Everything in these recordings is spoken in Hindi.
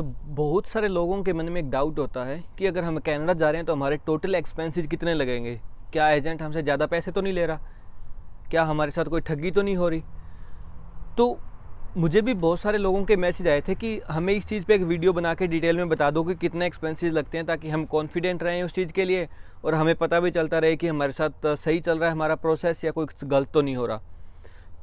तो बहुत सारे लोगों के मन में एक डाउट होता है कि अगर हम कनाडा जा रहे हैं तो हमारे टोटल एक्सपेंसेस कितने लगेंगे, क्या एजेंट हमसे ज़्यादा पैसे तो नहीं ले रहा, क्या हमारे साथ कोई ठगी तो नहीं हो रही। तो मुझे भी बहुत सारे लोगों के मैसेज आए थे कि हमें इस चीज़ पे एक वीडियो बना के डिटेल में बता दो कि कितने एक्सपेंसेस लगते हैं, ताकि हम कॉन्फिडेंट रहें उस चीज़ के लिए और हमें पता भी चलता रहे कि हमारे साथ सही चल रहा है हमारा प्रोसेस या कोई गलत तो नहीं हो रहा।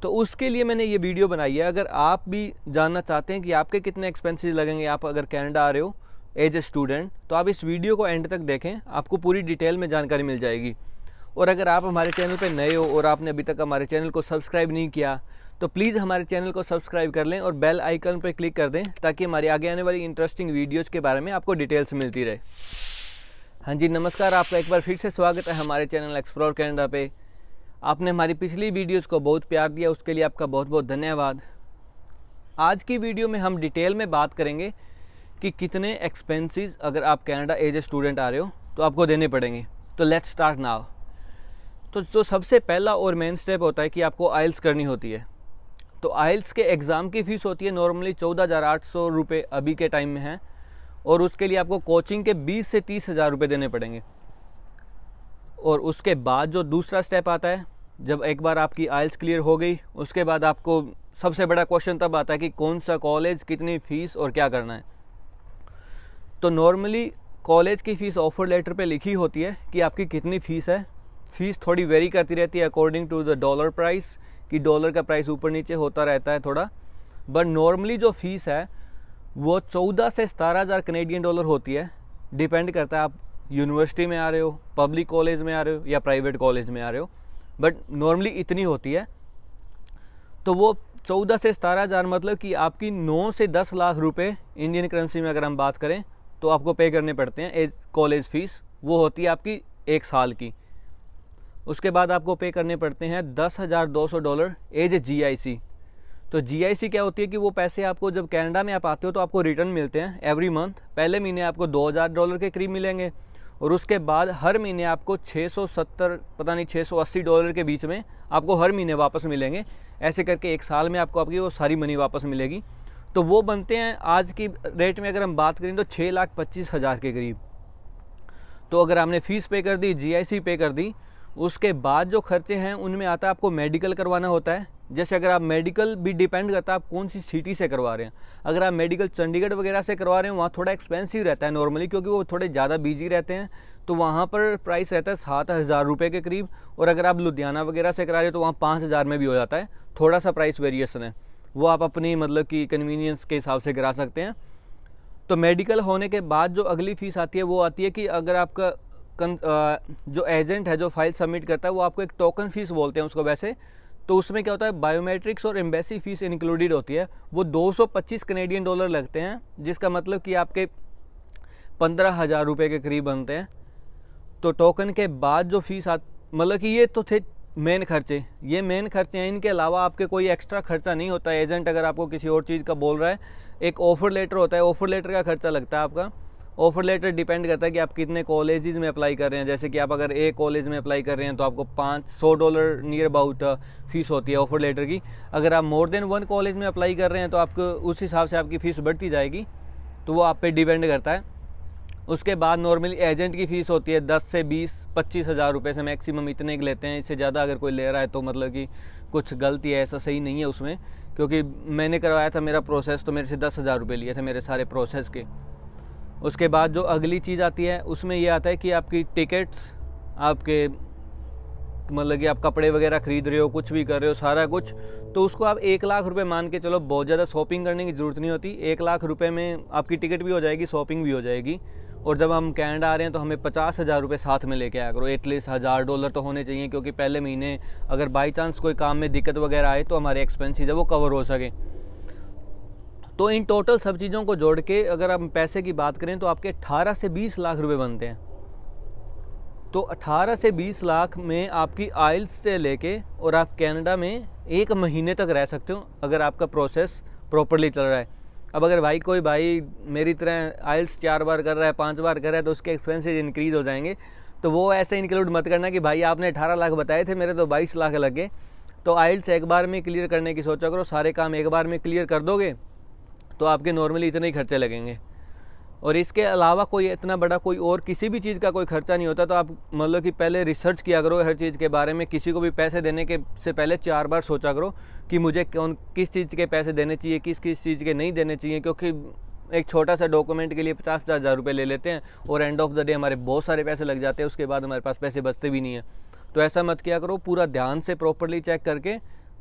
तो उसके लिए मैंने ये वीडियो बनाई है। अगर आप भी जानना चाहते हैं कि आपके कितने एक्सपेंसेस लगेंगे, आप अगर कनाडा आ रहे हो एज ए स्टूडेंट, तो आप इस वीडियो को एंड तक देखें, आपको पूरी डिटेल में जानकारी मिल जाएगी। और अगर आप हमारे चैनल पर नए हो और आपने अभी तक हमारे चैनल को सब्सक्राइब नहीं किया तो प्लीज़ हमारे चैनल को सब्सक्राइब कर लें और बेल आइकन पर क्लिक कर दें, ताकि हमारी आगे आने वाली इंटरेस्टिंग वीडियोज़ के बारे में आपको डिटेल्स मिलती रहे। हाँ जी, नमस्कार, आपका एक बार फिर से स्वागत है हमारे चैनल एक्सप्लोर कनाडा पे। आपने हमारी पिछली वीडियोस को बहुत प्यार दिया, उसके लिए आपका बहुत बहुत धन्यवाद। आज की वीडियो में हम डिटेल में बात करेंगे कि कितने एक्सपेंसेस अगर आप कनाडा एज ए स्टूडेंट आ रहे हो तो आपको देने पड़ेंगे। तो लेट्स स्टार्ट नाउ। तो सबसे पहला और मेन स्टेप होता है कि आपको आइल्स करनी होती है। तो आइल्स के एग्ज़ाम की फ़ीस होती है नॉर्मली 14,800 रुपये अभी के टाइम में है, और उसके लिए आपको कोचिंग के 20 से 30 हज़ार रुपये देने पड़ेंगे। और उसके बाद जो दूसरा स्टेप आता है, जब एक बार आपकी आइल्स क्लियर हो गई, उसके बाद आपको सबसे बड़ा क्वेश्चन तब आता है कि कौन सा कॉलेज, कितनी फ़ीस और क्या करना है। तो नॉर्मली कॉलेज की फ़ीस ऑफर लेटर पे लिखी होती है कि आपकी कितनी फ़ीस है। फ़ीस थोड़ी वेरी करती रहती है according to the dollar price, कि डॉलर का प्राइस ऊपर नीचे होता रहता है थोड़ा, बट नॉर्मली जो फ़ीस है वो 14 से 17 हज़ार कनेडियन डॉलर होती है। डिपेंड करता है आप यूनिवर्सिटी में आ रहे हो, पब्लिक कॉलेज में आ रहे हो या प्राइवेट कॉलेज में आ रहे हो, बट नॉर्मली इतनी होती है। तो वो 14 से 17 हज़ार, मतलब कि आपकी 9 से 10 लाख रुपए इंडियन करेंसी में अगर हम बात करें तो आपको पे करने पड़ते हैं एज कॉलेज फ़ीस। वो होती है आपकी एक साल की। उसके बाद आपको पे करने पड़ते हैं 10,200 डॉलर एज GIC। तो GIC क्या होती है कि वो पैसे आपको जब कनाडा में आप आते हो तो आपको रिटर्न मिलते हैं एवरी मंथ। पहले महीने आपको 2,000 डॉलर के करीब मिलेंगे, और उसके बाद हर महीने आपको 670, पता नहीं 680 डॉलर के बीच में आपको हर महीने वापस मिलेंगे। ऐसे करके एक साल में आपको आपकी वो सारी मनी वापस मिलेगी। तो वो बनते हैं आज की रेट में अगर हम बात करें तो 6,25,000 के करीब। तो अगर आपने फ़ीस पे कर दी, GIC पे कर दी, उसके बाद जो खर्चे हैं उनमें आता है आपको मेडिकल करवाना होता है। जैसे अगर आप मेडिकल भी डिपेंड करता है आप कौन सी सिटी से करवा रहे हैं। अगर आप मेडिकल चंडीगढ़ वगैरह से करवा रहे हैं वहाँ थोड़ा एक्सपेंसिव रहता है नॉर्मली, क्योंकि वो थोड़े ज़्यादा बिजी रहते हैं। तो वहाँ पर प्राइस रहता है 7,000 रुपये के करीब। और अगर आप लुधियाना वगैरह से करा रहे हो तो वहाँ 5,000 में भी हो जाता है। थोड़ा सा प्राइस वेरिएशन है, वो आप अपनी मतलब कि कन्वीनियंस के हिसाब से करा सकते हैं। तो मेडिकल होने के बाद जो अगली फ़ीस आती है वो आती है कि अगर आपका जो एजेंट है जो फाइल सबमिट करता है वो आपको एक टोकन फ़ीस बोलते हैं उसको वैसे। तो उसमें क्या होता है, बायोमेट्रिक्स और एम्बेसी फ़ीस इंक्लूडेड होती है। वो 225 कनेडियन डॉलर लगते हैं, जिसका मतलब कि आपके 15,000 रुपये के करीब बनते हैं। तो टोकन के बाद जो फ़ीस मतलब कि ये तो थे मेन खर्चे। ये मेन खर्चे हैं, इनके अलावा आपके कोई एक्स्ट्रा खर्चा नहीं होता है। एजेंट अगर आपको किसी और चीज़ का बोल रहा है, एक ऑफ़र लेटर होता है, ऑफ़र लेटर का खर्चा लगता है आपका। ऑफ़र लेटर डिपेंड करता है कि आप कितने कॉलेजेस में अप्लाई कर रहे हैं। जैसे कि आप अगर एक कॉलेज में अप्लाई कर रहे हैं तो आपको 500 डॉलर नियर अबाउट फ़ीस होती है ऑफ़र लेटर की। अगर आप मोर देन वन कॉलेज में अप्लाई कर रहे हैं तो आपको उस हिसाब से आपकी फ़ीस बढ़ती जाएगी। तो वो आप पे डिपेंड करता है। उसके बाद नॉर्मली एजेंट की फ़ीस होती है 10 से 25,000 रुपये से मैक्सिमम इतने के लेते हैं। इससे ज़्यादा अगर कोई ले रहा है तो मतलब कि कुछ गलती है, ऐसा सही नहीं है उसमें, क्योंकि मैंने करवाया था मेरा प्रोसेस तो मेरे से 10,000 रुपये लिए थे मेरे सारे प्रोसेस के। उसके बाद जो अगली चीज़ आती है उसमें ये आता है कि आपकी टिकट्स, आपके मतलब कि आप कपड़े वगैरह ख़रीद रहे हो, कुछ भी कर रहे हो, सारा कुछ, तो उसको आप 1 लाख रुपए मान के चलो। बहुत ज़्यादा शॉपिंग करने की ज़रूरत नहीं होती। 1 लाख रुपए में आपकी टिकट भी हो जाएगी, शॉपिंग भी हो जाएगी। और जब हम कनाडा आ रहे हैं तो हमें 50,000 रुपये साथ में लेके आया करो। एटलीस्ट 1,000 डॉलर तो होने चाहिए, क्योंकि पहले महीने अगर बाई चांस कोई काम में दिक्कत वगैरह आए तो हमारे एक्सपेंसेस है वो कवर हो सके। तो इन टोटल सब चीज़ों को जोड़ के अगर हम पैसे की बात करें तो आपके 18 से 20 लाख रुपए बनते हैं। तो 18 से 20 लाख में आपकी आइल्स से लेके और आप कनाडा में एक महीने तक रह सकते हो अगर आपका प्रोसेस प्रॉपरली चल रहा है। अब अगर कोई भाई मेरी तरह आइल्स 4 बार कर रहा है, 5 बार कर रहा है, तो उसके एक्सपेंसेस इंक्रीज़ हो जाएंगे। तो वो ऐसे इंक्लूड मत करना कि भाई आपने 18 लाख बताए थे, मेरे तो 22 लाख लगे। तो आइल्स एक बार में क्लियर करने की सोचा करो। सारे काम एक बार में क्लियर कर दोगे तो आपके नॉर्मली इतने ही खर्चे लगेंगे। और इसके अलावा कोई इतना बड़ा कोई और किसी भी चीज़ का कोई खर्चा नहीं होता। तो आप मतलब कि पहले रिसर्च किया करो हर चीज़ के बारे में, किसी को भी पैसे देने के से पहले 4 बार सोचा करो कि मुझे कौन किस चीज़ के पैसे देने चाहिए, किस किस चीज़ के नहीं देने चाहिए। क्योंकि एक छोटा सा डॉक्यूमेंट के लिए 50-50 हज़ार रुपये ले लेते हैं और एंड ऑफ द डे हमारे बहुत सारे पैसे लग जाते हैं, उसके बाद हमारे पास पैसे बचते भी नहीं हैं। तो ऐसा मत किया करो, पूरा ध्यान से प्रॉपरली चेक करके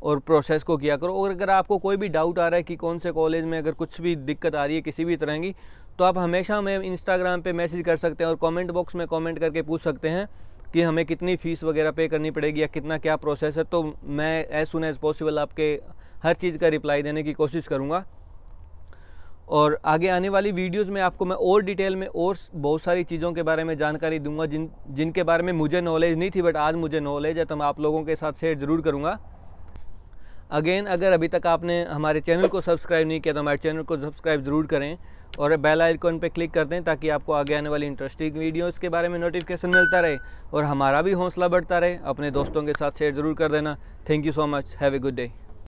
और प्रोसेस को किया करो। और अगर आपको कोई भी डाउट आ रहा है कि कौन से कॉलेज में अगर कुछ भी दिक्कत आ रही है किसी भी तरह की, तो आप हमेशा हमें इंस्टाग्राम पे मैसेज कर सकते हैं और कमेंट बॉक्स में कमेंट करके पूछ सकते हैं कि हमें कितनी फ़ीस वगैरह पे करनी पड़ेगी या कितना क्या प्रोसेस है। तो मैं एज सुन एज़ पॉसिबल आपके हर चीज़ का रिप्लाई देने की कोशिश करूँगा। और आगे आने वाली वीडियोस में आपको मैं और डिटेल में और बहुत सारी चीज़ों के बारे में जानकारी दूंगा जिनके बारे में मुझे नॉलेज नहीं थी, बट आज मुझे नॉलेज है तो मैं आप लोगों के साथ शेयर ज़रूर करूंगा। अगेन, अगर अभी तक आपने हमारे चैनल को सब्सक्राइब नहीं किया तो हमारे चैनल को सब्सक्राइब ज़रूर करें और बेल आइकॉन पर क्लिक कर दें ताकि आपको आगे आने वाली इंटरेस्टिंग वीडियोज़ के बारे में नोटिफिकेशन मिलता रहे और हमारा भी हौसला बढ़ता रहे। अपने दोस्तों के साथ शेयर ज़रूर कर देना। Thank you so much. Have a good day.